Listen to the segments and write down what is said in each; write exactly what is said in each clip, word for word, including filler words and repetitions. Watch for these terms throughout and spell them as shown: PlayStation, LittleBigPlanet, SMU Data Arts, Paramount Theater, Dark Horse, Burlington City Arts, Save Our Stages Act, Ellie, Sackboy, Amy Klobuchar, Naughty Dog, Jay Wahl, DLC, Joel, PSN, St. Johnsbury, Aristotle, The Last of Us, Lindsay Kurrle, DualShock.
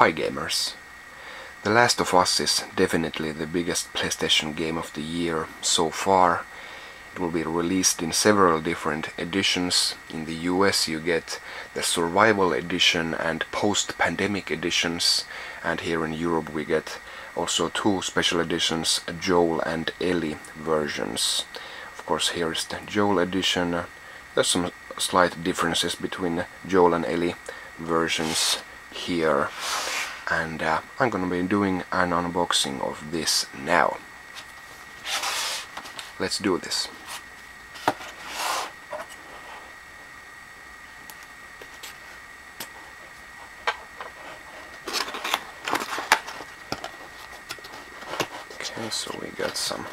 Hi gamers! The Last of Us is definitely the biggest PlayStation game of the year so far. It will be released in several different editions. In the U S you get the Survival Edition and Post-Pandemic Editions, and here in Europe we get also two special editions, Joel and Ellie versions. Of course, here is the Joel edition. There's some slight differences between Joel and Ellie versions here, and uh, I'm gonna be doing an unboxing of this now. Let's do this. Okay, so we got some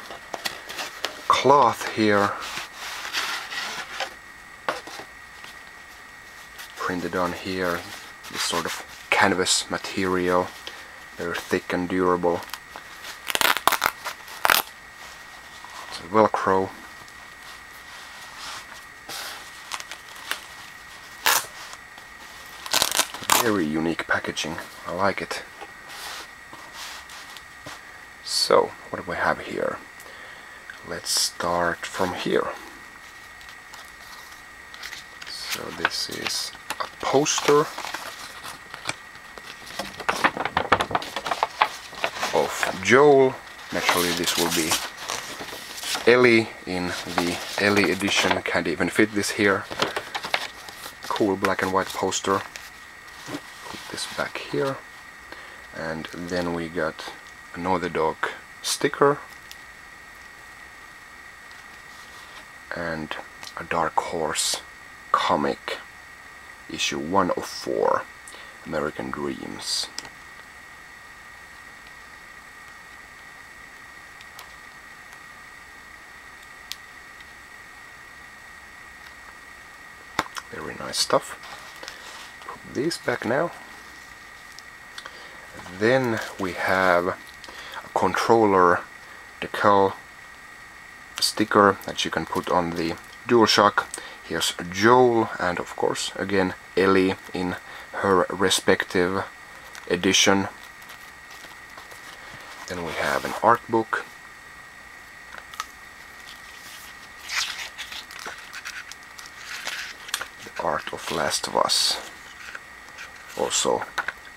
cloth here printed on here, this sort of canvas material, very thick and durable. It's a Velcro. Very unique packaging, I like it. So, what do we have here? Let's start from here. So this is a poster of Joel. Naturally this will be Ellie in the Ellie edition. Can't even fit this here. Cool black and white poster. Put this back here. And then we got a Naughty Dog sticker. And a Dark Horse comic. Issue one of four. American Dreams. Very nice stuff. Put these back now. Then we have a controller decal sticker that you can put on the DualShock. Here's Joel and of course again Ellie in her respective edition. Then we have an art book. Art of Last of Us, also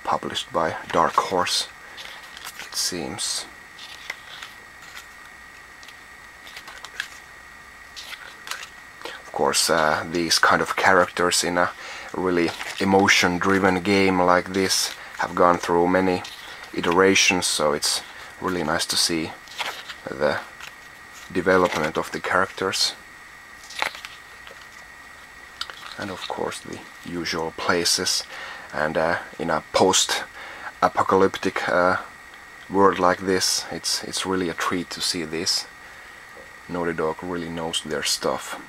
published by Dark Horse, it seems. Of course, uh, these kind of characters in a really emotion-driven game like this have gone through many iterations, so it's really nice to see the development of the characters. And of course the usual places, and uh, in a post-apocalyptic uh, world like this it's it's really a treat to see this. Naughty Dog really knows their stuff.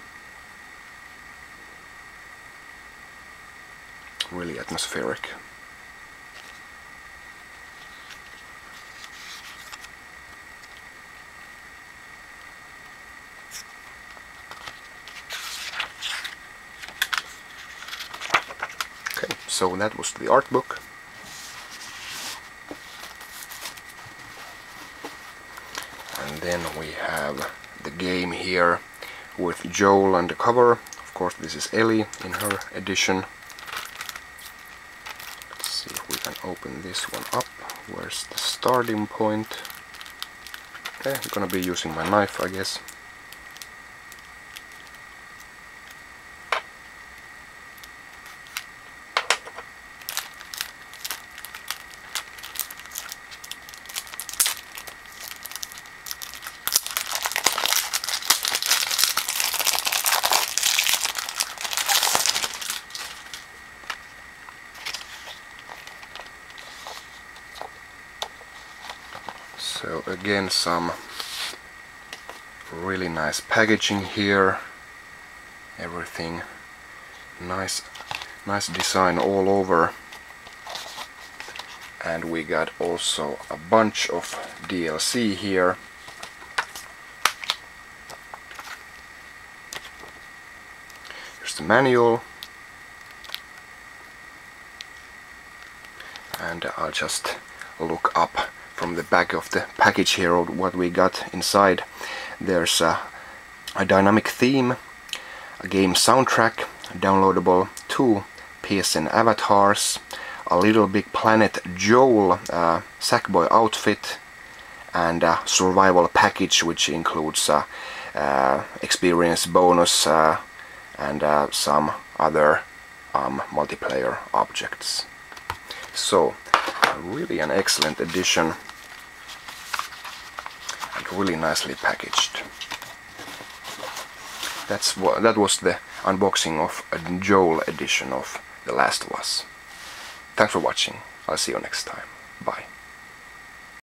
Really atmospheric. So that was the art book. And then we have the game here with Joel on the cover. Of course, this is Ellie in her edition. Let's see if we can open this one up. Where's the starting point? Okay, I'm gonna be using my knife, I guess. So again, some really nice packaging here. Everything nice, nice design all over. And we got also a bunch of D L C here. Here's the manual. and I'll just look up from the back of the package here what we got inside. There's a, a dynamic theme, a game soundtrack, downloadable, two P S N avatars, a LittleBigPlanet Joel uh, Sackboy outfit, and a survival package which includes a, a experience bonus uh, and uh, some other um, multiplayer objects. So really an excellent addition and really nicely packaged. That's what that was the unboxing of a Joel edition of The Last of Us. Thanks for watching. I'll see you next time. Bye.